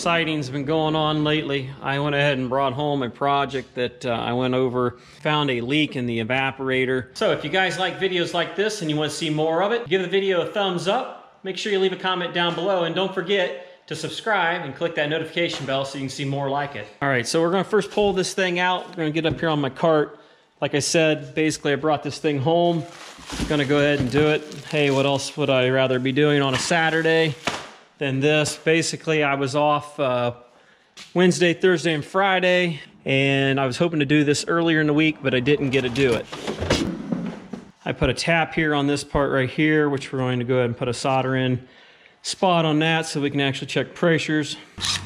siding's been going on lately, I went ahead and brought home a project that I went over, found a leak in the evaporator. So if you guys like videos like this and you want to see more of it, give the video a thumbs up, make sure you leave a comment down below, and don't forget to subscribe and click that notification bell so you can see more like it. All right, so we're gonna first pull this thing out. We're gonna get up here on my cart. Like I said, basically I brought this thing home. Gonna go ahead and do it. Hey, what else would I rather be doing on a Saturday than this? Basically, I was off Wednesday, Thursday, and Friday, and I was hoping to do this earlier in the week, but I didn't get to do it. I put a tap here on this part right here, which we're going to go ahead and put a solder in spot on that so we can actually check pressures. I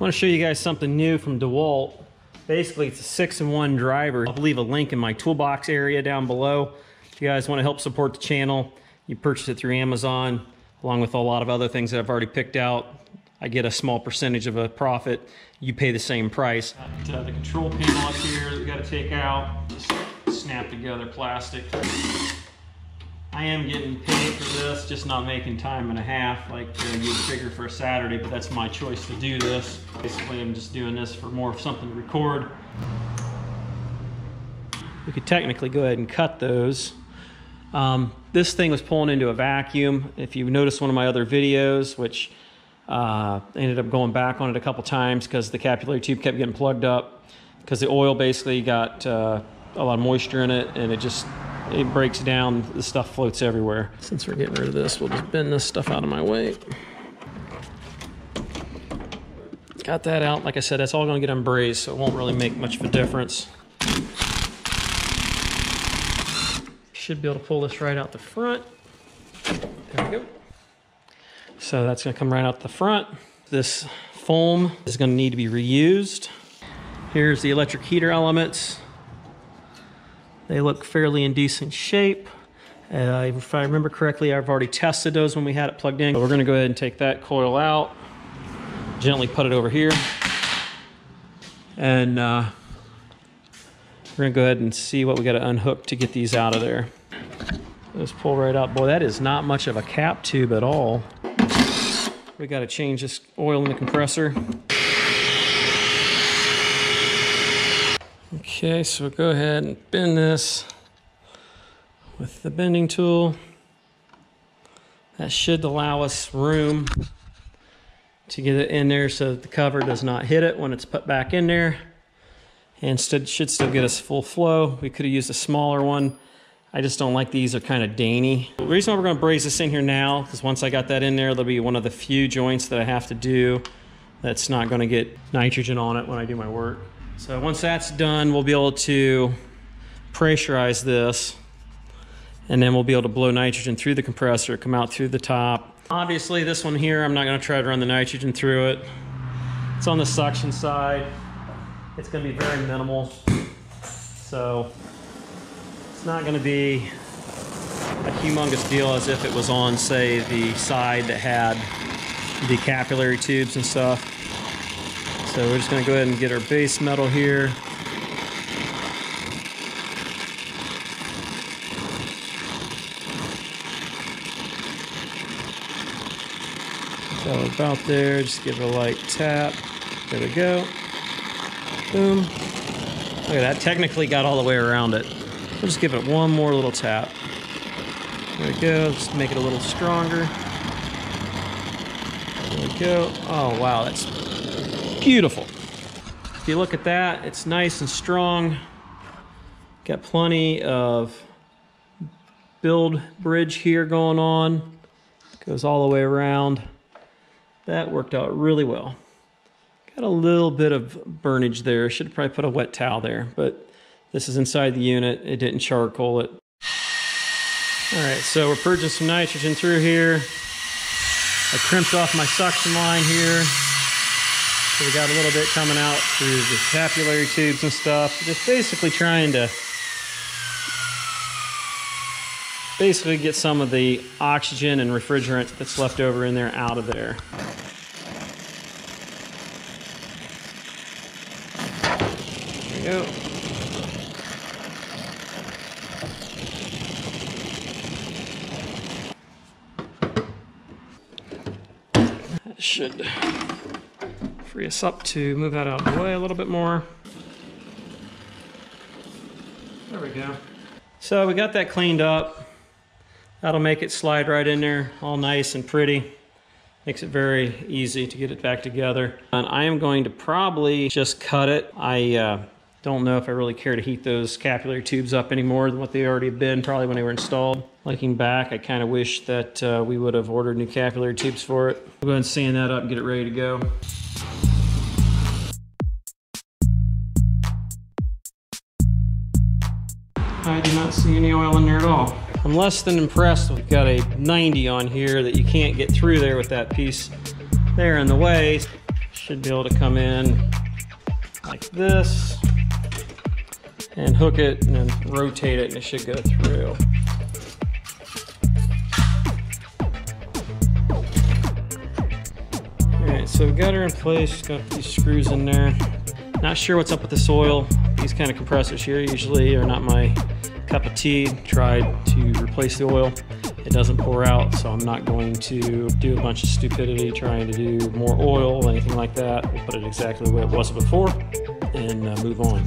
want to show you guys something new from DeWalt. Basically, it's a 6-in-1 driver. I'll leave a link in my toolbox area down below. If you guys want to help support the channel, you purchase it through Amazon, along with a lot of other things that I've already picked out. I get a small percentage of a profit. You pay the same price. Got the control panel up here that we got to take out. Just snap together plastic. I am getting paid for this, just not making time and a half like you'd figure for a Saturday, but that's my choice to do this. Basically, I'm just doing this for more of something to record. We could technically go ahead and cut those. This thing was pulling into a vacuum. If you notice one of my other videos, which ended up going back on it a couple times because the capillary tube kept getting plugged up because the oil basically got a lot of moisture in it, and it breaks down, the stuff floats everywhere. Since we're getting rid of this, we'll just bend this stuff out of my way. Got that out. Like I said, that's all gonna get unbrazed, so it won't really make much of a difference. Should be able to pull this right out the front. There we go. So that's gonna come right out the front. This foam is gonna need to be reused. Here's the electric heater elements. They look fairly in decent shape. If I remember correctly, I've already tested those when we had it plugged in. So we're gonna go ahead and take that coil out, gently put it over here, and we're gonna go ahead and see what we gotta unhook to get these out of there. Let's pull right out. Boy, that is not much of a cap tube at all. We gotta change this oil in the compressor. Okay, so we'll go ahead and bend this with the bending tool. That should allow us room to get it in there so that the cover does not hit it when it's put back in there. And should still get us full flow. We could have used a smaller one. I just don't like these, they're kind of dainty. The reason why we're gonna braze this in here now, because once I got that in there, there'll be one of the few joints that I have to do that's not gonna get nitrogen on it when I do my work. So once that's done, we'll be able to pressurize this, and then we'll be able to blow nitrogen through the compressor, come out through the top. Obviously this one here, I'm not gonna try to run the nitrogen through it. It's on the suction side. It's gonna be very minimal. So it's not gonna be a humongous deal as if it was on, say, the side that had the capillary tubes and stuff. So we're just gonna go ahead and get our base metal here. So about there, just give it a light tap. There we go. Boom. Look at that, technically got all the way around it. We'll just give it one more little tap. There we go, just make it a little stronger. There we go. Oh wow, that's beautiful. If you look at that, it's nice and strong. Got plenty of build bridge here going on. Goes all the way around. That worked out really well. Got a little bit of burnage there. Should probably put a wet towel there, but this is inside the unit. It didn't charcoal it. All right, so we're purging some nitrogen through here. I crimped off my suction line here. So we got a little bit coming out through the capillary tubes and stuff. Just basically trying to get some of the oxygen and refrigerant that's left over in there out of there. There we go. That should free us up to move that out of the way a little bit more. There we go. So we got that cleaned up. That'll make it slide right in there, all nice and pretty. Makes it very easy to get it back together. And I am going to probably just cut it. I don't know if I really care to heat those capillary tubes up any more than what they already have been, probably when they were installed. Looking back, I kind of wish that we would have ordered new capillary tubes for it. We'll go ahead and sand that up and get it ready to go. I do not see any oil in there at all. I'm less than impressed. We've got a 90 on here that you can't get through there with that piece there in the way. Should be able to come in like this and hook it and then rotate it and it should go through. All right, so we've got her in place, got these screws in there. Not sure what's up with this oil. These kind of compressors here usually are not my cup of tea. Tried to replace the oil. It doesn't pour out, so I'm not going to do a bunch of stupidity trying to do more oil or anything like that. We'll put it exactly where it was before and move on.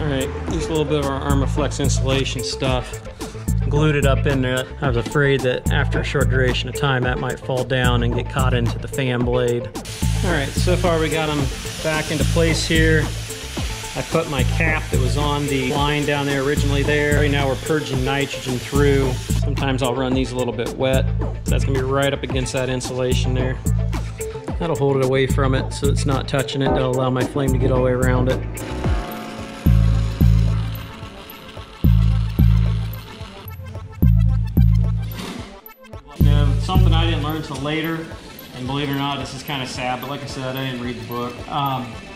All right, just a little bit of our ArmaFlex insulation stuff. Glued it up in there. I was afraid that after a short duration of time that might fall down and get caught into the fan blade. All right, so far we got them back into place here. I put my cap that was on the line down there originally there. Right now we're purging nitrogen through. Sometimes I'll run these a little bit wet. That's gonna be right up against that insulation there. That'll hold it away from it so it's not touching it. That'll allow my flame to get all the way around it. Something I didn't learn until later, and believe it or not, this is kind of sad, but like I said, I didn't read the book.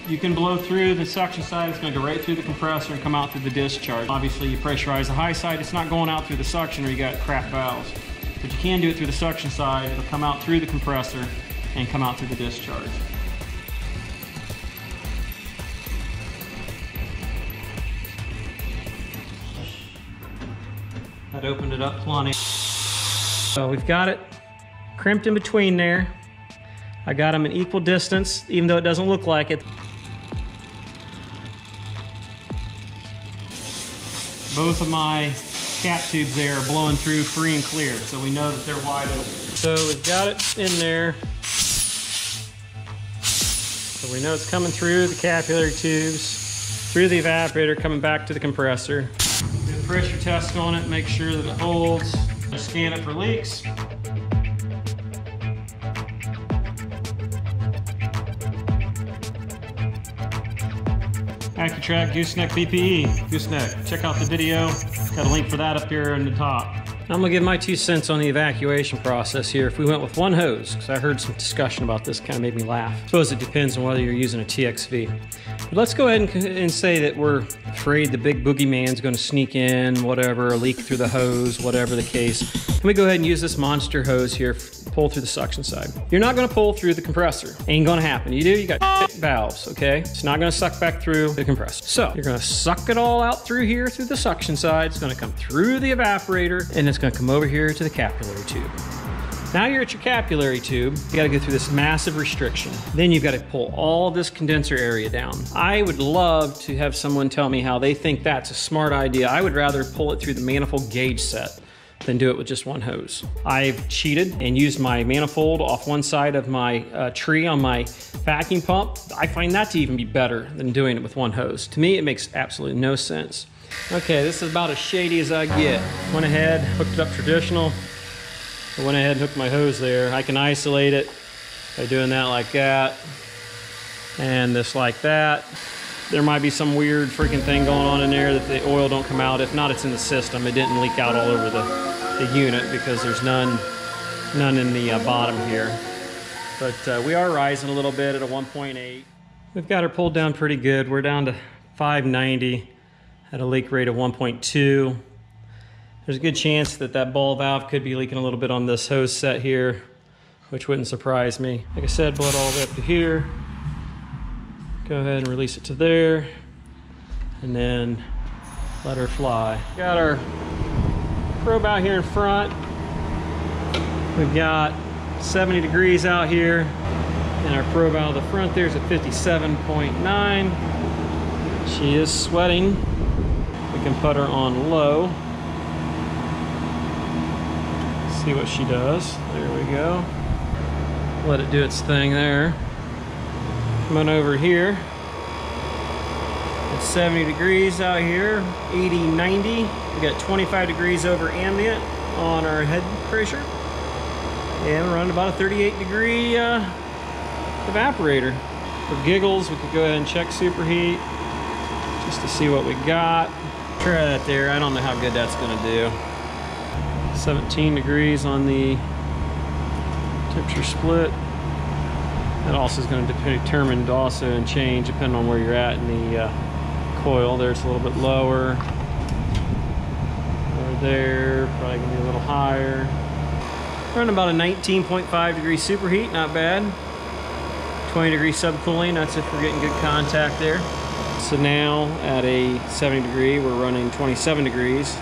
You can blow through the suction side, it's going to go right through the compressor and come out through the discharge. Obviously, you pressurize the high side, it's not going out through the suction or you got crap valves. But you can do it through the suction side, it'll come out through the compressor and come out through the discharge. That opened it up plenty. So we've got it crimped in between there. I got them an equal distance, even though it doesn't look like it. Both of my cap tubes there are blowing through free and clear, so we know that they're wide open. So we've got it in there. So we know it's coming through the capillary tubes, through the evaporator, coming back to the compressor. Do a pressure test on it, make sure that it holds. Just scan it for leaks. AccuTrack Gooseneck BPE. Gooseneck. Check out the video. Got a link for that up here in the top. I'm gonna give my 2 cents on the evacuation process here. If we went with one hose, because I heard some discussion about this, kind of made me laugh. I suppose it depends on whether you're using a TXV. But let's go ahead and say that we're afraid the big boogeyman's gonna sneak in, whatever, leak through the hose, whatever the case. Let me go ahead and use this monster hose here, pull through the suction side. You're not gonna pull through the compressor. Ain't gonna happen. You do, you got valves, okay? It's not gonna suck back through the compressor. So you're gonna suck it all out through here, through the suction side. It's gonna come through the evaporator and it's gonna come over here to the capillary tube. Now you're at your capillary tube, you gotta go through this massive restriction. Then you've gotta pull all this condenser area down. I would love to have someone tell me how they think that's a smart idea. I would rather pull it through the manifold gauge set than do it with just one hose. I've cheated and used my manifold off one side of my tree on my vacuum pump. I find that to even be better than doing it with one hose. To me, it makes absolutely no sense. Okay, this is about as shady as I get. Went ahead, hooked it up traditional. I went ahead and hooked my hose there. I can isolate it by doing that like that and this like that. There might be some weird freaking thing going on in there that the oil don't come out. If not, it's in the system. It didn't leak out all over the unit because there's none in the bottom here. But we are rising a little bit at a 1.8. We've got her pulled down pretty good. We're down to 590 at a leak rate of 1.2. There's a good chance that that ball valve could be leaking a little bit on this hose set here, which wouldn't surprise me. Like I said, blow it all the way up to here. Go ahead and release it to there and then let her fly. Got our probe out here in front. We've got 70 degrees out here. And our probe out of the front there is at 57.9. She is sweating. We can put her on low. See what she does. There we go. Let it do its thing there. Coming over here. It's 70 degrees out here, 80, 90. We got 25 degrees over ambient on our head pressure. And we're running about a 38 degree evaporator. For giggles, we could go ahead and check superheat just to see what we got. Try that there. I don't know how good that's gonna do. 17 degrees on the temperature split. That also is gonna determine also and change depending on where you're at in the coil. There's a little bit lower. Over there, probably gonna be a little higher. Running about a 19.5 degree superheat, not bad. 20 degree subcooling, that's if we're getting good contact there. So now at a 70 degree, we're running 27 degrees.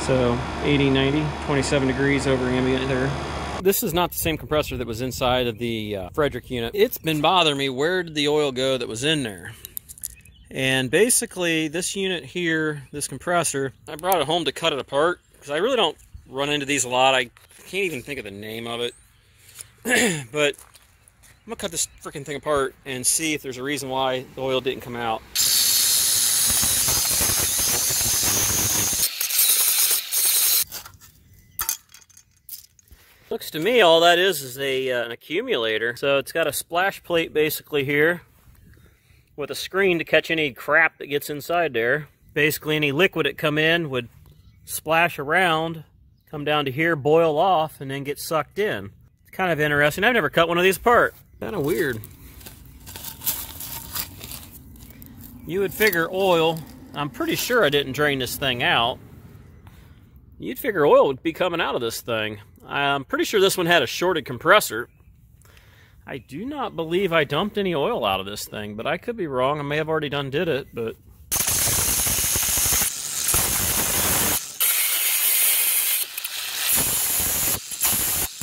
So 80, 90, 27 degrees over ambient there. This is not the same compressor that was inside of the Frederick unit. It's been bothering me, where did the oil go that was in there? And basically this unit here, this compressor, I brought it home to cut it apart because I really don't run into these a lot. I can't even think of the name of it. But I'm gonna cut this freaking thing apart and see if there's a reason why the oil didn't come out. Looks to me all that is an accumulator. So it's got a splash plate basically here with a screen to catch any crap that gets inside there. Basically any liquid that come in would splash around, come down to here, boil off, and then get sucked in. It's kind of interesting. I've never cut one of these apart. Kind of weird. You would figure oil, I'm pretty sure I didn't drain this thing out. You'd figure oil would be coming out of this thing. I'm pretty sure this one had a shorted compressor. I do not believe I dumped any oil out of this thing, but I could be wrong. I may have already did it, but...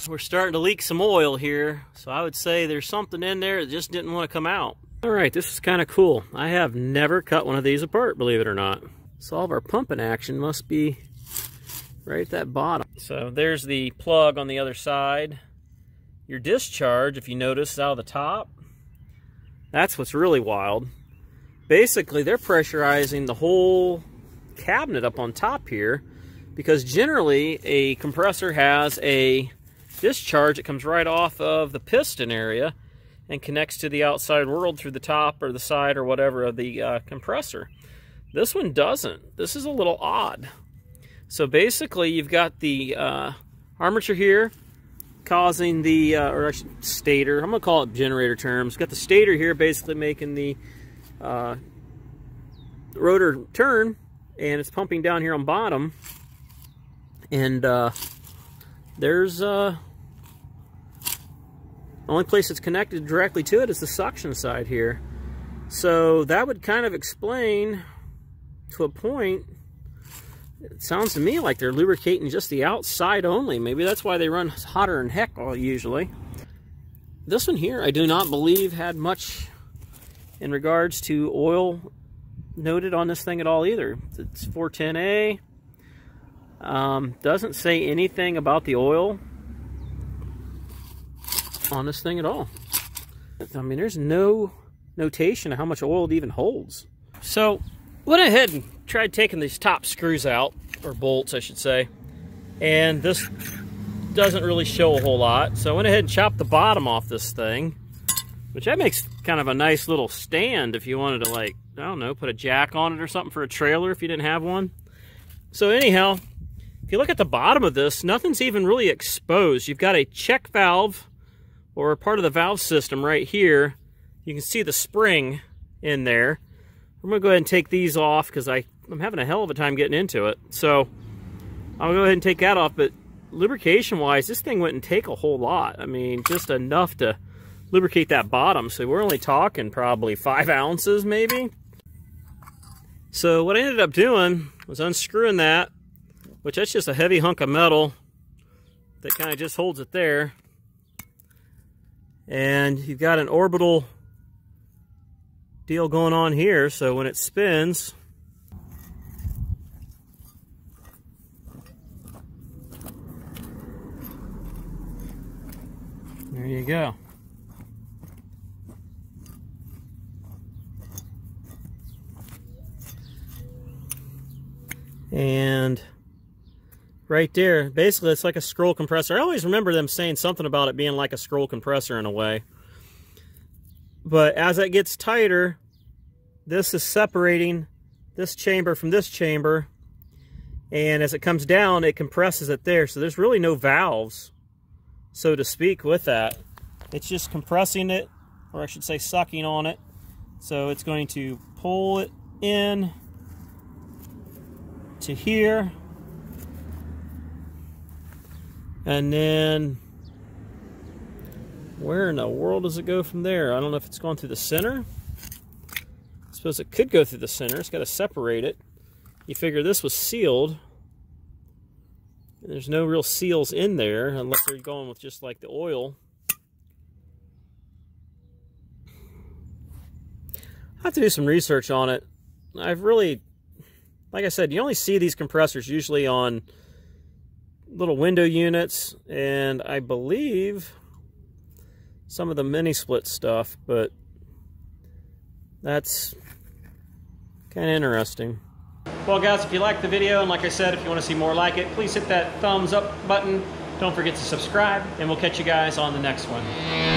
We're starting to leak some oil here, so I would say there's something in there that just didn't want to come out. All right, this is kind of cool. I have never cut one of these apart, believe it or not. So all of our pumping action must be right at that bottom. So there's the plug on the other side. Your discharge, if you notice, is out of the top. That's what's really wild. Basically, they're pressurizing the whole cabinet up on top here because generally a compressor has a discharge that comes right off of the piston area and connects to the outside world through the top or the side or whatever of the compressor. This one doesn't. This is a little odd. So basically you've got the armature here causing the, or actually stator, I'm going to call it generator terms. Got the stator here basically making the rotor turn, and it's pumping down here on bottom. And there's the only place that's connected directly to it is the suction side here. So that would kind of explain to a point. It sounds to me like they're lubricating just the outside only. Maybe that's why they run hotter than heck usually. This one here I do not believe had much in regards to oil noted on this thing at all either. It's 410A. Doesn't say anything about the oil on this thing at all. I mean, there's no notation of how much oil it even holds. So went ahead and tried taking these top screws out, or bolts I should say, and this doesn't really show a whole lot. So I went ahead and chopped the bottom off this thing, which that makes kind of a nice little stand if you wanted to, like, I don't know, put a jack on it or something for a trailer if you didn't have one. So anyhow, if you look at the bottom of this, nothing's even really exposed. You've got a check valve, or part of the valve system right here. You can see the spring in there. I'm gonna go ahead and take these off because I'm having a hell of a time getting into it. So I'll go ahead and take that off, but lubrication wise, this thing wouldn't take a whole lot. I mean, just enough to lubricate that bottom. So we're only talking probably 5 ounces maybe. So what I ended up doing was unscrewing that, which that's just a heavy hunk of metal that kind of just holds it there. And you've got an orbital deal going on here, so when it spins, there you go. And right there, basically it's like a scroll compressor. I always remember them saying something about it being like a scroll compressor in a way. But as it gets tighter, this is separating this chamber from this chamber. And as it comes down, it compresses it there. So there's really no valves, so to speak, with that. It's just compressing it, or I should say sucking on it. So it's going to pull it in to here, and then where in the world does it go from there? I don't know if it's gone through the center. I suppose it could go through the center. It's got to separate it. You figure this was sealed. There's no real seals in there unless they're going with just like the oil. I have to do some research on it. I've really, like I said, you only see these compressors usually on little window units, and I believe some of the mini split stuff, but that's kind of interesting. Well guys, if you liked the video, and like I said, if you want to see more like it, please hit that thumbs up button. Don't forget to subscribe, and we'll catch you guys on the next one.